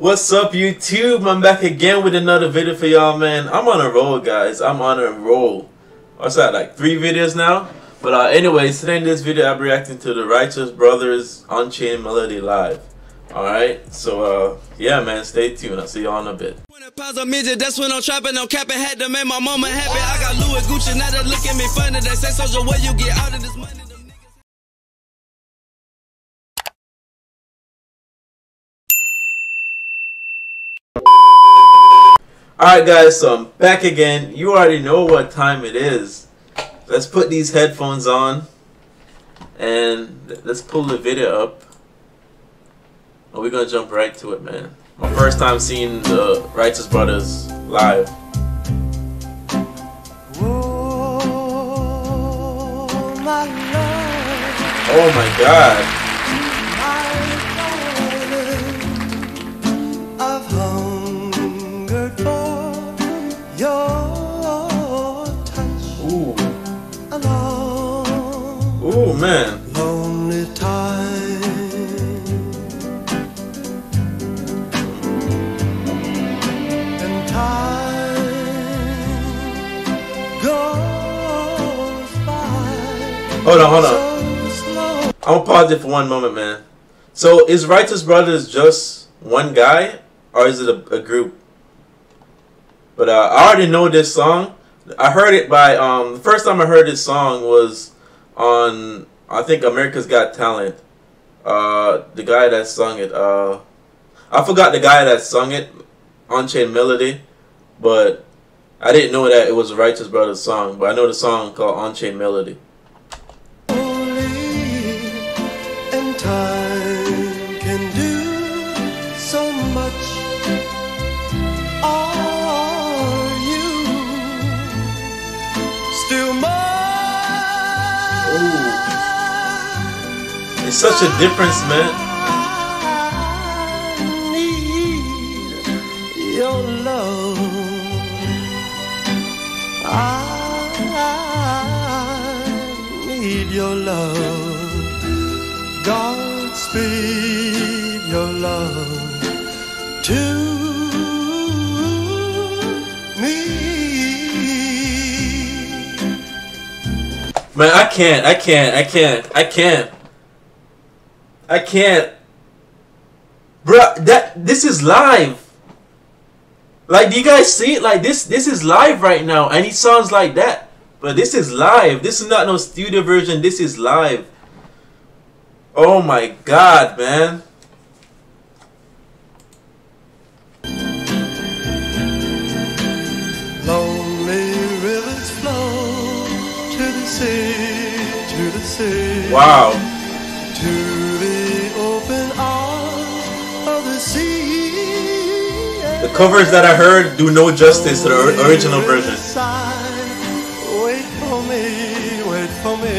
What's up, YouTube? I'm back again with another video for y'all, man. I'm on a roll, guys. I'm on a roll. What's that, like 3 videos now? But anyways, today in this video, I'm reacting to the Righteous Brothers Unchained Melody live. Alright, so yeah, man, stay tuned. I'll see y'all in a bit. That's when I'm trapping, I'm capping, had to make my mama happy. I got Louis Gucci, now they look at me funny. They say, soldier, where you get out of this money? Alright guys, so I'm back again. You already know what time it is. Let's put these headphones on and let's pull the video up. Oh, we're gonna jump right to it, man. My first time seeing the Righteous Brothers live. Oh my god. Oh man. Lonely time goes by. Hold on. I'll pause it for one moment, man. So is Righteous Brothers just one guy or is it a group? But I already know this song. I heard it by the first time I heard this song was on, I think, America's Got Talent. The guy that sung it, I forgot the guy that sung it, Unchained Melody, but I didn't know that it was a Righteous Brothers song, but I know the song called Unchained Melody. And time can do so much. Are you still more? Ooh. It's such a difference, man. I need your love. I need your love. Godspeed your love to me. Man, I can't. Bruh, this is live. Like, do you guys see it? Like, this is live right now, and he sounds like that. But this is live. This is not no studio version. This is live. Oh my god, man. Wow. To the open arms of the sea. The covers that I heard do no justice to the original version. Wait for me, wait for me.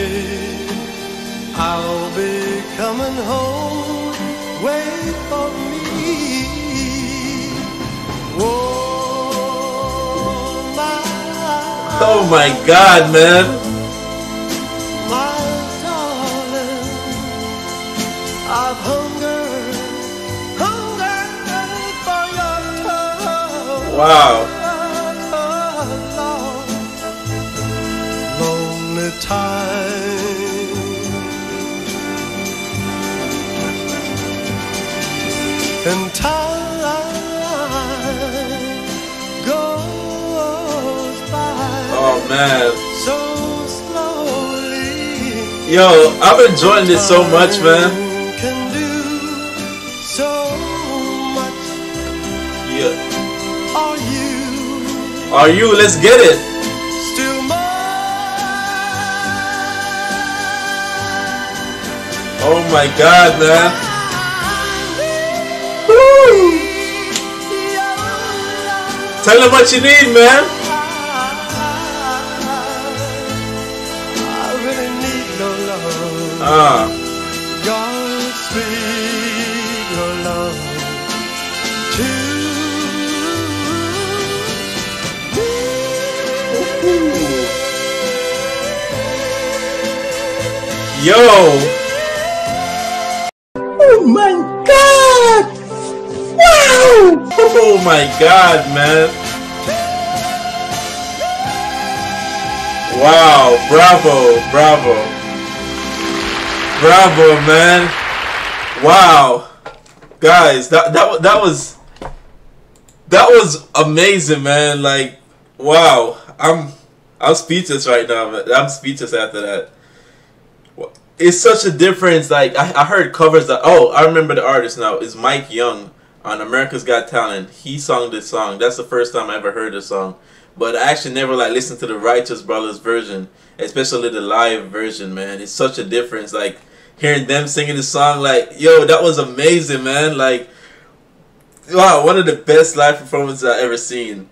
I'll be coming home. Wait for me. Oh my god, man. Wow. Lonely time. And time goes by. Oh man. So slowly. Yo, I've been enjoying this so much, man. Can do so much. Yeah. Are you? Let's get it. Still more. Oh my god, man. Woo. Tell them what you need, man. I really need your love. Godspeed your love. Yo! Oh my god! Wow! Oh my god, man. Wow, bravo, bravo. Bravo, man. Wow. Guys, that was amazing, man. Like, wow. I'm speechless right now, man. I'm speechless after that. It's such a difference. Like, I heard covers that, oh, I remember the artist now. It's Mike Young on America's Got Talent. He sung this song. That's the first time I ever heard this song. But I actually never, like, listened to the Righteous Brothers version, especially the live version, man. It's such a difference, like, hearing them singing the song, like, yo, that was amazing, man. Like, wow, one of the best live performances I've ever seen.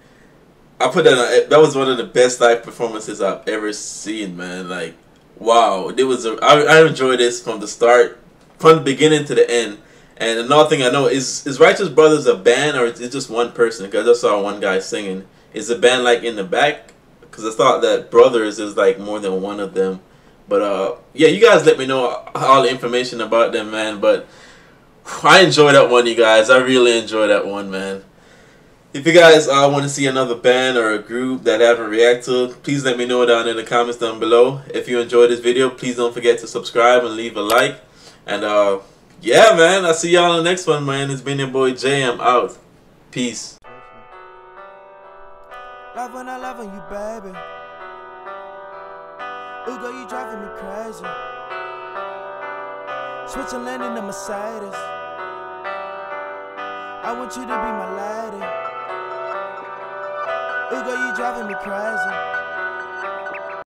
I put that on, that was one of the best live performances I've ever seen, man. Like, wow, it was. I enjoyed this from the start, from the beginning to the end. And another thing I know is Righteous Brothers a band or is it just one person? Because I just saw one guy singing. Is the band like in the back? Because I thought that brothers is like more than one of them. But yeah, you guys let me know all the information about them, man. But I enjoy that one, you guys. I really enjoy that one, man. If you guys want to see another band or a group that I haven't reacted to, please let me know down in the comments down below. If you enjoyed this video, please don't forget to subscribe and leave a like. And yeah, man, I'll see y'all in the next one, man. It's been your boy Jay. I'm out. Peace. Loving, I love you, baby. Ooh, girl, you driving me crazy. Switzerland in the Mercedes. I want you to be my lady. Ooh, girl, you driving me crazy.